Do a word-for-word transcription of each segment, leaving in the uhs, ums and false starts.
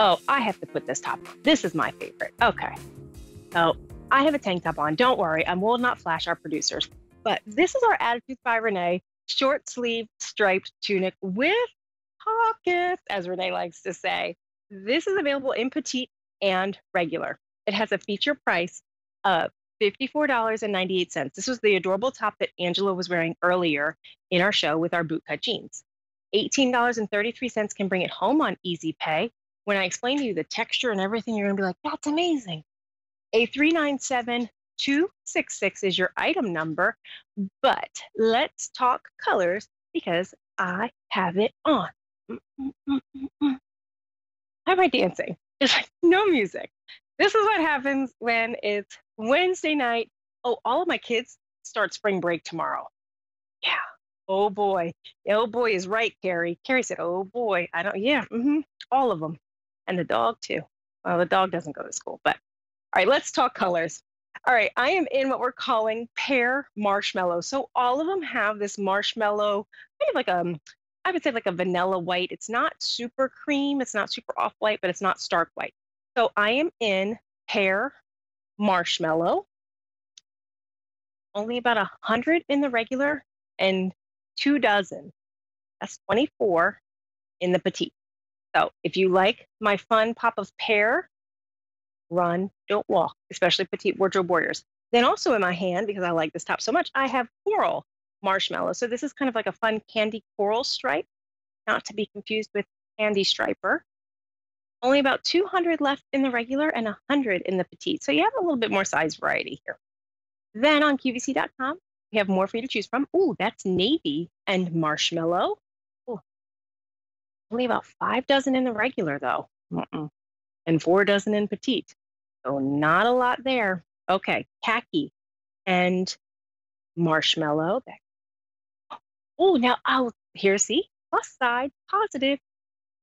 Oh, I have to put this top on. This is my favorite. Okay. Oh, I have a tank top on. Don't worry. I will not flash our producers. But this is our Attitudes by Renee short sleeve striped tunic with pockets, as Renee likes to say. This is available in petite and regular. It has a feature price of fifty-four dollars and ninety-eight cents. This was the adorable top that Angela was wearing earlier in our show with our bootcut jeans. eighteen dollars and thirty-three cents can bring it home on Easy Pay. When I explain to you the texture and everything, you're going to be like, that's amazing. A three nine seven two six six is your item number, but let's talk colors because I have it on. Mm -mm -mm -mm -mm. How am I dancing? There's like no music. This is what happens when it's Wednesday night. Oh, all of my kids start spring break tomorrow. Yeah. Oh, boy. Oh, boy is right, Carrie. Carrie said, oh, boy. I don't. Yeah. Mm-hmm. All of them. And the dog, too. Well, the dog doesn't go to school. But all right, let's talk colors. All right. I am in what we're calling pear marshmallow. So all of them have this marshmallow, kind of like a, I would say like a vanilla white. It's not super cream. It's not super off-white, but it's not stark white. So I am in pear marshmallow, only about one hundred in the regular and two dozen. That's twenty-four in the petite. So if you like my fun pop of pear, run, don't walk, especially petite wardrobe warriors. Then also in my hand, because I like this top so much, I have coral marshmallow. So this is kind of like a fun candy coral stripe, not to be confused with candy striper. Only about two hundred left in the regular and one hundred in the petite. So you have a little bit more size variety here. Then on Q V C dot com, we have more for you to choose from. Ooh, that's navy and marshmallow. Ooh. Only about five dozen in the regular, though. Mm-mm. And four dozen in petite. So not a lot there. Okay, khaki and marshmallow. Oh, now I'll here see plus side positive.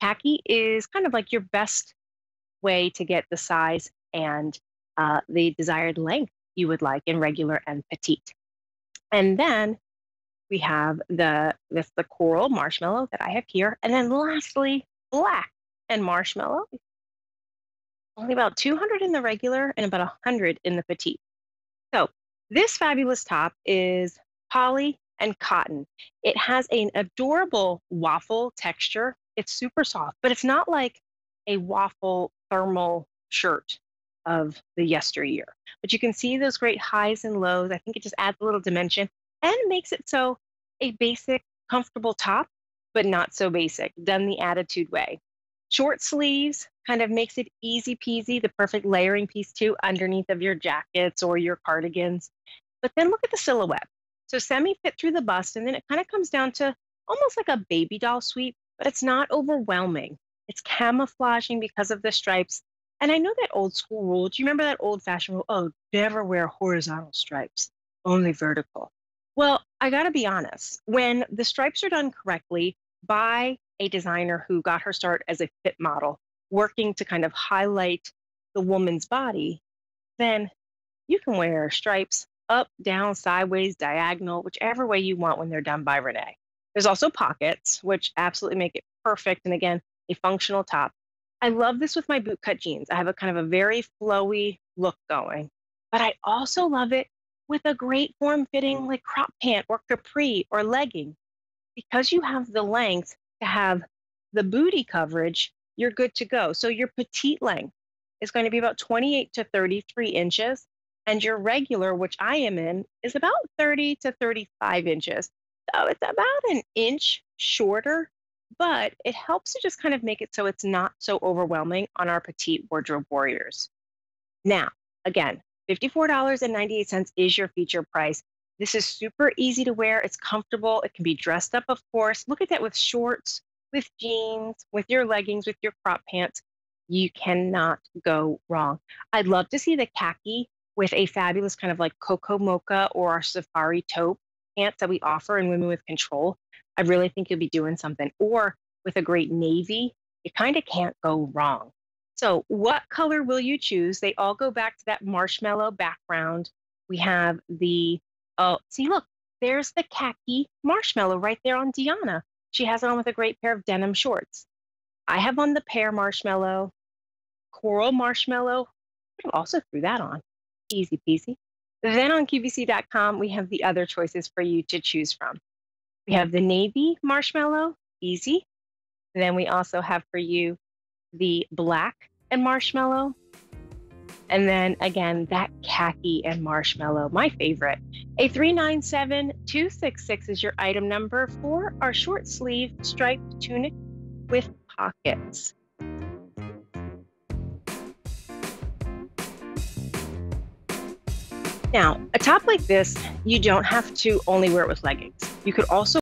Khaki is kind of like your best way to get the size and uh, the desired length you would like in regular and petite. And then we have the, this, the coral marshmallow that I have here. And then lastly, black and marshmallow. Only about two hundred in the regular and about one hundred in the petite. So this fabulous top is poly and cotton. It has an adorable waffle texture. It's super soft, but it's not like a waffle thermal shirt of the yesteryear. But you can see those great highs and lows. I think it just adds a little dimension and makes it so a basic, comfortable top, but not so basic, done the Attitude way. Short sleeves kind of makes it easy peasy, the perfect layering piece too, underneath of your jackets or your cardigans. But then look at the silhouette. So semi-fit through the bust, and then it kind of comes down to almost like a baby doll sweep, but it's not overwhelming. It's camouflaging because of the stripes. And I know that old school rule. Do you remember that old fashioned rule? Oh, never wear horizontal stripes, only vertical. Well, I gotta be honest, when the stripes are done correctly by a designer who got her start as a fit model, working to kind of highlight the woman's body, then you can wear stripes up, down, sideways, diagonal, whichever way you want when they're done by Renee. There's also pockets, which absolutely make it perfect. And again, a functional top. I love this with my bootcut jeans. I have a kind of a very flowy look going, but I also love it with a great form-fitting like crop pant or capri or legging. Because you have the length to have the booty coverage, you're good to go. So your petite length is going to be about twenty-eight to thirty-three inches. And your regular, which I am in, is about thirty to thirty-five inches. So it's about an inch shorter, but it helps to just kind of make it so it's not so overwhelming on our petite wardrobe warriors. Now, again, fifty-four dollars and ninety-eight cents is your feature price. This is super easy to wear. It's comfortable. It can be dressed up, of course. Look at that with shorts, with jeans, with your leggings, with your crop pants. You cannot go wrong. I'd love to see the khaki with a fabulous kind of like cocoa mocha or our safari taupe pants that we offer in Women With Control. I really think you'll be doing something. Or with a great navy, you kind of can't go wrong. So what color will you choose? They all go back to that marshmallow background. We have the, oh, see, look, there's the khaki marshmallow right there on Deanna. She has it on with a great pair of denim shorts. I have on the pear marshmallow. coral marshmallow. I also threw that on. Easy peasy. Then on Q V C dot com, we have the other choices for you to choose from. We have the navy marshmallow, easy. And then we also have for you the black and marshmallow. And then again, that khaki and marshmallow, my favorite. A three nine seven two six six is your item number for our short sleeve striped tunic with pockets. Now, a top like this, you don't have to only wear it with leggings. You could also